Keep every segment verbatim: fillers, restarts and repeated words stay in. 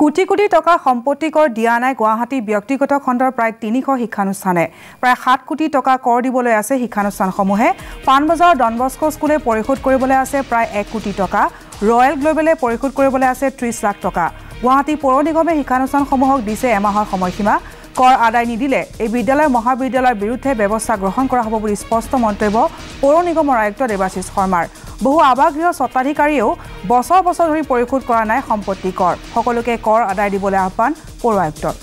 কোটি কোটি টকা সম্পত্তি কৰ দিয়া নাই গুৱাহাটী ব্যক্তিগত খণ্ডৰ প্ৰায় তিনিশ শিক্ষানুষ্ঠানে প্ৰায় সাত কোটি টকা কৰ দিবলৈ আছে শিক্ষানুষ্ঠানসমূহে পানবজাৰ ডনবস্কো স্কুলে পৰিশোধ কৰিবলৈ আছে প্ৰায় এক কোটি টকা ৰয়েল গ্লোবেলে পৰিশোধ কৰিবলৈ আছে ত্ৰিশ লাখ টকা গুৱাহাটী পৌৰ নিগমে শিক্ষানুষ্ঠানসমূহক দিছে এমাহৰ সময়সীমা কৰ আদায় নিদিলে এই বিদ্যালয় মহাবিদ্যালয়ৰ বিৰুদ্ধে ব্যৱস্থা গ্ৰহণ কৰা হ'ব বুলি স্পষ্ট মন্তব্য পৌৰ নিগমৰ আয়ুক্ত দেৱাশিষ শৰ্মাৰ বহু আৱাসগৃহ স্বত্বাধিকাৰীও বছৰ বছৰ ধৰি পৰিশোধ কৰা নাই সম্পত্তি কৰ সকলোকে কৰ আদায় দিবলৈ আহ্বান পৌৰ আয়ুক্তৰ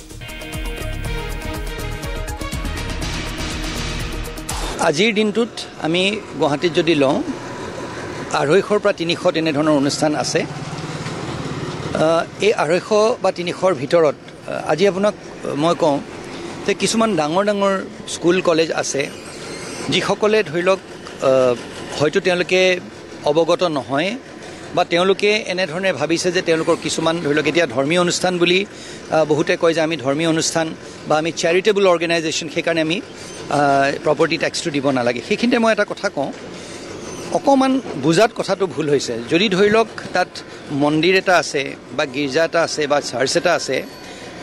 আজিৰ দিনটোত আমি গুৱাহাটীত যদি লওঁ আঢ়ৈশৰ পৰা তিনিশ তেনে ধৰণৰ অনুষ্ঠান আছে এই আঢ়ৈশ বা তিনিশৰ ভিতৰত আজি আপোনাক মই কওঁ যে কিছুমান ডাঙৰ ডাঙৰ স্কুল কলেজ আছে যিসকলে ধৰি লওক হয়তো তেওঁলোকে অৱগত নহয় বা তেওঁলোকে এনেধৰণে ভাবিছে যে তেওঁলোকৰ কিছুমান ধৰি লওক এতিয়া ধৰ্মীয় অনুষ্ঠান বুলি বহুতে কয় যে আমি ধৰ্মীয় অনুষ্ঠান বা আমি চেৰিটেবল অৰ্গেনাইজেশ্যন সেইকাৰণে আমি প্ৰপাৰ্টি টেক্সটো দিব নালাগে সেইখিনিতে মই এটা কথা কওঁ অকণমান বুজাত কথাটো ভুল হৈছে যদি ধৰি লওক তাত মন্দিৰ এটা আছে বা গীৰ্জা এটা আছে বা চাৰ্চ এটা আছে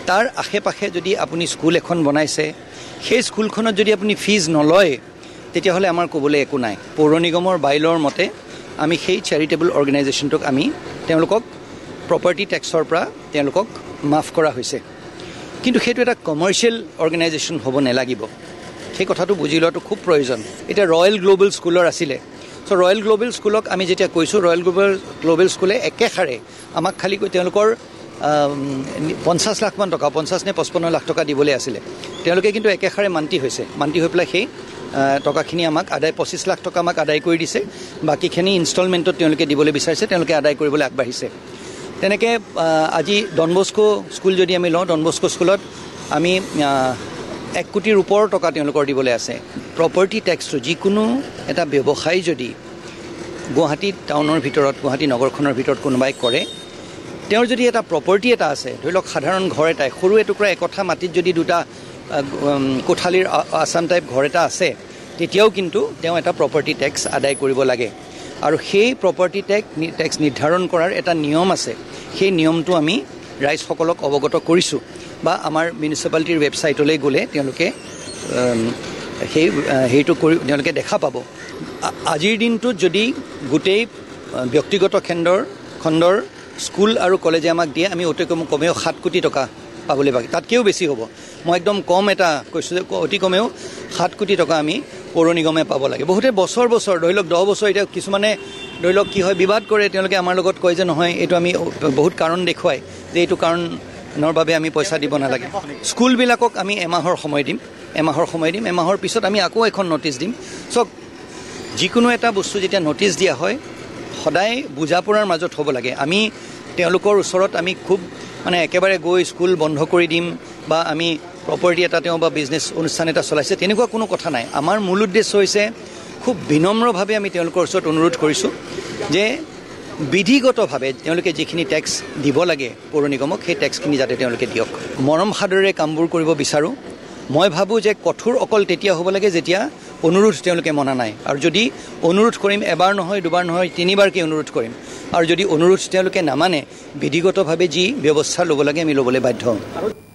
তাৰ আশে পাশে যদি আপুনি স্কুল এখন বনাইছে সেই স্কুলখনত যদি আপুনি ফিজ নলয় তেতিয়াহ'লে আমাৰ ক'বলৈ একো নাই পৌৰ নিগমৰ বাইলৰ মতে আমি সেই চেৰিটেবল অৰ্গেনাইজেশ্যনটোক আমি তেওঁলোকক প্ৰপাৰ্টি টেক্সৰ পৰা তেওঁলোকক মাফ কৰা হৈছে কিন্তু সেইটো এটা কমাৰ্চিয়েল অৰ্গেনাইজেশ্যন হ'ব নালাগিব সেই কথাটো বুজি লোৱাটো খুব প্ৰয়োজন এতিয়া ৰয়েল গ্লোবেল স্কুলৰ আছিলে সো ৰয়েল গ্লোবেল স্কুলক আমি যেতিয়া কৈছোঁ ৰয়েল গ্লোবেল গ্লোবেল স্কুলে একেষাৰে আমাক খালি কৈ তেওঁলোকৰ পঞ্চাছ লাখমান টকা পঞ্চাছ নে পঁচপন্ন লাখ টকা দিবলৈ আছিলে তেওঁলোকে কিন্তু একেষাৰে মান্তি হৈছে মান্তি হৈ পেলাই সেই টকাখিনি আমাক আদায় পঁচিছ লাখ টকা আমাক আদায় কৰি দিছে বাকীখিনি ইনষ্টলমেণ্টত তেওঁলোকে দিবলৈ বিচাৰিছে তেওঁলোকে আদায় কৰিবলৈ আগবাঢ়িছে তেনেকৈ আজি ডনবস্কো স্কুল যদি আমি লওঁ ডনবস্কো স্কুলত আমি এক কোটিৰ ওপৰ টকা তেওঁলোকৰ দিবলৈ আছে প্ৰপাৰ্টি টেক্সটো যিকোনো এটা ব্যৱসায় যদি গুৱাহাটী টাউনৰ ভিতৰত গুৱাহাটী নগৰখনৰ ভিতৰত কোনোবাই কৰে তেওঁৰ যদি এটা প্ৰপাৰ্টি এটা আছে ধৰি লওক সাধাৰণ ঘৰ এটাই সৰু এটুকুৰা একঠা মাটিত যদি দুটা কোঠালিৰ আসাম টাইপ ঘৰ এটা আছে তেতিয়াও কিন্তু তেওঁ এটা প্ৰপাৰ্টি টেক্স আদায় কৰিব লাগে আৰু সেই প্ৰপাৰ্টি টেক্স টেক্স নিৰ্ধাৰণ কৰাৰ এটা নিয়ম আছে সেই নিয়মটো আমি ৰাইজসকলক অৱগত কৰিছোঁ বা আমাৰ মিউনিচিপালিটিৰ ৱেবছাইটলৈ গ'লে তেওঁলোকে সেই সেইটো কৰি তেওঁলোকে দেখা পাব আজিৰ দিনটোত যদি গোটেই ব্যক্তিগত খণ্ডৰ খণ্ডৰ স্কুল আৰু কলেজে আমাক দিয়ে আমি অতি কম কমেও সাত কোটি টকা পাবলৈ বাকী তাতকৈও বেছি হ'ব মই একদম কম এটা কৈছোঁ যে অতি কমেও সাত কোটি টকা আমি পৌৰ নিগমে পাব লাগে বহুতে বছৰ বছৰ ধৰি লওক দহ বছৰ এতিয়া কিছুমানে ধৰি লওক কি হয় বিবাদ কৰে তেওঁলোকে আমাৰ লগত কয় যে নহয় এইটো আমি বহুত কাৰণ দেখুৱাই যে এইটো কাৰণৰ বাবে আমি পইচা দিব নালাগে স্কুলবিলাকক আমি এমাহৰ সময় দিম এমাহৰ সময় দিম এমাহৰ পিছত আমি আকৌ এখন ন'টিছ দিম চক যিকোনো এটা বস্তু যেতিয়া ন'টিছ দিয়া হয় সদায় বুজা পৰাৰ মাজত হ'ব লাগে আমি তেওঁলোকৰ ওচৰত আমি খুব মানে একেবাৰে গৈ স্কুল বন্ধ কৰি দিম বা আমি প্ৰপাৰ্টি এটা তেওঁ বা বিজনেছ অনুষ্ঠান এটা চলাইছে তেনেকুৱা কোনো কথা নাই আমাৰ মূল উদ্দেশ্য হৈছে খুব বিনম্ৰভাৱে আমি তেওঁলোকৰ ওচৰত অনুৰোধ কৰিছোঁ যে বিধিগতভাৱে তেওঁলোকে যিখিনি টেক্স দিব লাগে পৌৰ নিগমক সেই টেক্সখিনি যাতে তেওঁলোকে দিয়ক মৰম সাদৰেৰে কামবোৰ কৰিব বিচাৰোঁ মই ভাবোঁ যে কঠোৰ অকল তেতিয়া হ'ব লাগে যেতিয়া অনুৰোধ তেওঁলোকে মনা নাই আৰু যদি অনুৰোধ কৰিম এবাৰ নহয় দুবাৰ নহয় তিনিবাৰকৈ অনুৰোধ কৰিম আৰু যদি অনুৰোধ তেওঁলোকে নামানে বিধিগতভাৱে যি ব্যৱস্থা ল'ব লাগে আমি ল'বলৈ বাধ্য হ'ম।